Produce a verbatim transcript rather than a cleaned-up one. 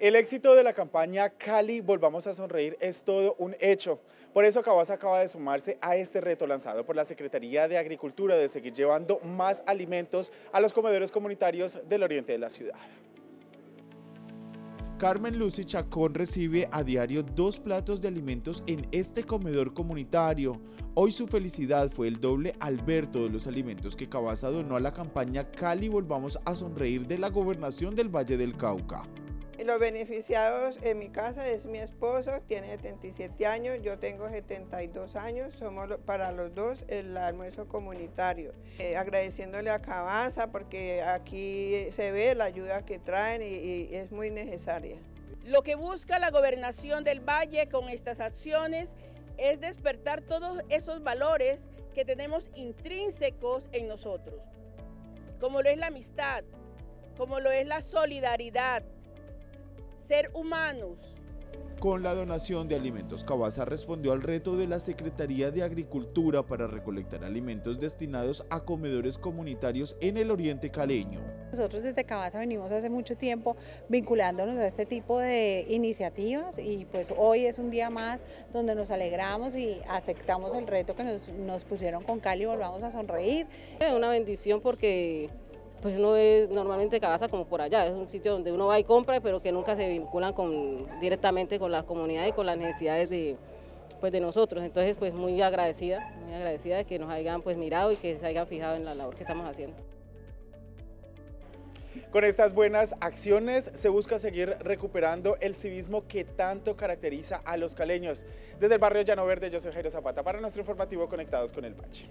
El éxito de la campaña Cali, Volvamos a Sonreír, es todo un hecho. Por eso Cavasa acaba de sumarse a este reto lanzado por la Secretaría de Agricultura de seguir llevando más alimentos a los comedores comunitarios del oriente de la ciudad. Carmen Lucy Chacón recibe a diario dos platos de alimentos en este comedor comunitario. Hoy su felicidad fue el doble al ver todos los alimentos que Cavasa donó a la campaña Cali Volvamos a Sonreír de la Gobernación del Valle del Cauca. Los beneficiados en mi casa es mi esposo, tiene setenta y siete años, yo tengo setenta y dos años, somos para los dos el almuerzo comunitario. Eh, agradeciéndole a Cavasa porque aquí se ve la ayuda que traen y, y es muy necesaria. Lo que busca la Gobernación del Valle con estas acciones es despertar todos esos valores que tenemos intrínsecos en nosotros, como lo es la amistad, como lo es la solidaridad, ser humanos. Con la donación de alimentos, Cavasa respondió al reto de la Secretaría de Agricultura para recolectar alimentos destinados a comedores comunitarios en el oriente caleño. Nosotros desde Cavasa venimos hace mucho tiempo vinculándonos a este tipo de iniciativas y pues hoy es un día más donde nos alegramos y aceptamos el reto que nos, nos pusieron con Cali Volvamos a Sonreír. Es una bendición porque pues uno ve normalmente Cavasa como por allá, es un sitio donde uno va y compra, pero que nunca se vinculan con, directamente con las comunidades y con las necesidades de, pues de nosotros. Entonces, pues muy agradecida, muy agradecida de que nos hayan pues mirado y que se hayan fijado en la labor que estamos haciendo. Con estas buenas acciones se busca seguir recuperando el civismo que tanto caracteriza a los caleños. Desde el barrio Llano Verde, yo soy Jairo Zapata para nuestro informativo Conectados con el Parche.